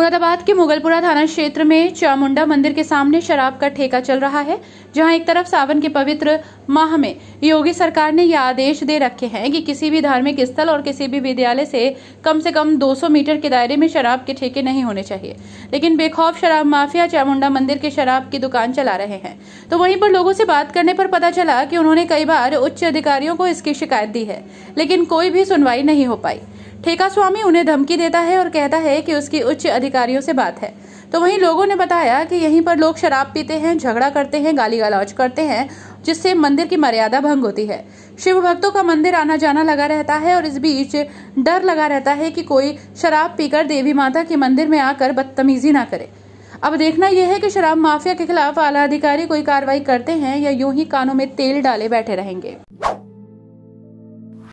मुरादाबाद के मुगलपुरा थाना क्षेत्र में चामुंडा मंदिर के सामने शराब का ठेका चल रहा है, जहां एक तरफ सावन के पवित्र माह में योगी सरकार ने यह आदेश दे रखे हैं कि किसी भी धार्मिक स्थल और किसी भी विद्यालय से कम 200 मीटर के दायरे में शराब के ठेके नहीं होने चाहिए, लेकिन बेखौफ शराब माफिया चामुंडा मंदिर के शराब की दुकान चला रहे हैं। तो वहीं पर लोगों से बात करने पर पता चला कि उन्होंने कई बार उच्च अधिकारियों को इसकी शिकायत दी है, लेकिन कोई भी सुनवाई नहीं हो पाई। ठेका स्वामी उन्हें धमकी देता है और कहता है कि उसकी उच्च अधिकारियों से बात है। तो वहीं लोगों ने बताया कि यहीं पर लोग शराब पीते हैं, झगड़ा करते हैं, गाली गलौज करते हैं, जिससे मंदिर की मर्यादा भंग होती है। शिव भक्तों का मंदिर आना जाना लगा रहता है और इस बीच डर लगा रहता है कि कोई शराब पीकर देवी माता के मंदिर में आकर बदतमीजी ना करे। अब देखना यह है कि शराब माफिया के खिलाफ आला अधिकारी कोई कार्रवाई करते हैं या यूं ही कानों में तेल डाले बैठे रहेंगे।